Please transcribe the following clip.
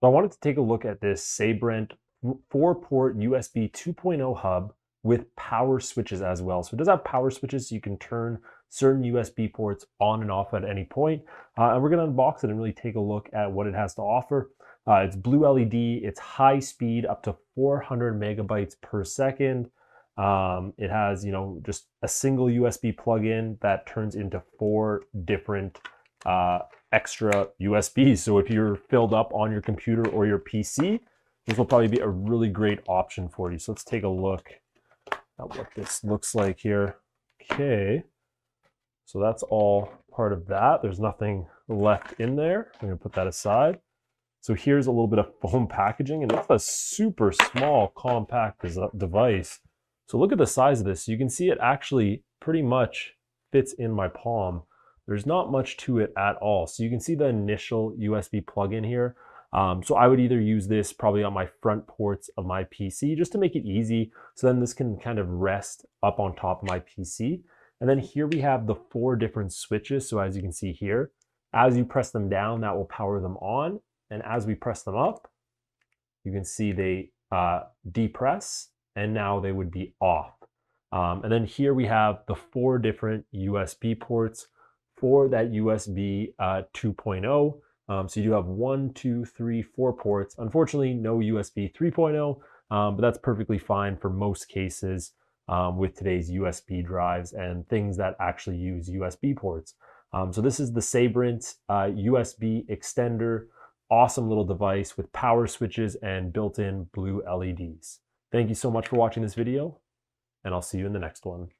So I wanted to take a look at this Sabrent 4-port USB 2.0 hub with power switches as well. So it does have power switches, so you can turn certain USB ports on and off at any point. And we're gonna unbox it and really take a look at what it has to offer. It's blue LED, it's high speed, up to 400 megabytes per second. It has, you know, just a single USB plug-in that turns into 4 different extra USBs. So if you're filled up on your computer or your PC, this will probably be a really great option for you. So let's take a look at what this looks like here. Okay, so that's all part of that. There's nothing left in there. I'm gonna put that aside. So here's a little bit of foam packaging, and that's a super small, compact device. So look at the size of this. You can see it actually pretty much fits in my palm. There's not much to it at all. So you can see the initial USB plug-in here. So I would either use this probably on my front ports of my PC just to make it easy. So then this can kind of rest up on top of my PC. And then here we have the 4 different switches. So as you can see here, as you press them down, that will power them on. And as we press them up, you can see they depress, and now they would be off. And then here we have the 4 different USB ports for that USB 2.0. So you do have 1, 2, 3, 4 ports. Unfortunately, no USB 3.0, but that's perfectly fine for most cases with today's USB drives and things that actually use USB ports. So this is the Sabrent USB extender. Awesome little device with power switches and built-in blue LEDs. Thank you so much for watching this video, and I'll see you in the next one.